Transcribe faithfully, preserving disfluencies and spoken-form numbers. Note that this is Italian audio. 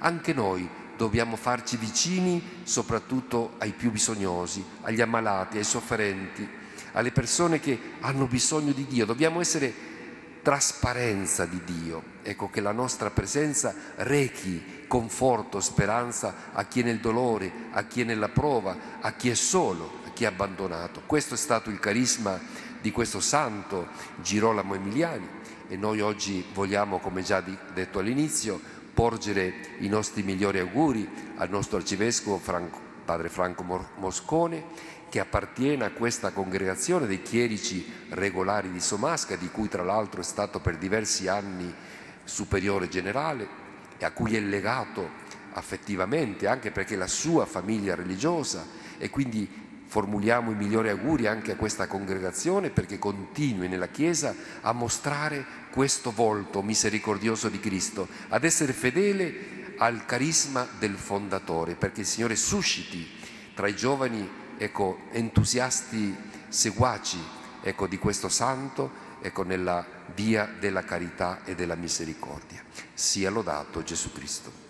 Anche noi dobbiamo farci vicini soprattutto ai più bisognosi, agli ammalati, ai sofferenti, alle persone che hanno bisogno di Dio. Dobbiamo essere trasparenza di Dio, ecco, che la nostra presenza rechi conforto, speranza a chi è nel dolore, a chi è nella prova, a chi è solo, a chi è abbandonato. Questo è stato il carisma di questo santo Girolamo Emiliani e noi oggi vogliamo, come già detto all'inizio, porgere i nostri migliori auguri al nostro arcivescovo Franco, padre Franco Moscone, che appartiene a questa congregazione dei chierici regolari di Somasca, di cui tra l'altro è stato per diversi anni superiore generale e a cui è legato affettivamente anche perché la sua famiglia è religiosa, e quindi formuliamo i migliori auguri anche a questa congregazione perché continui nella Chiesa a mostrare questo volto misericordioso di Cristo, ad essere fedele al carisma del fondatore, perché il Signore susciti tra i giovani, ecco, entusiasti seguaci, ecco, di questo santo, ecco, nella via della carità e della misericordia. Sia lodato Gesù Cristo.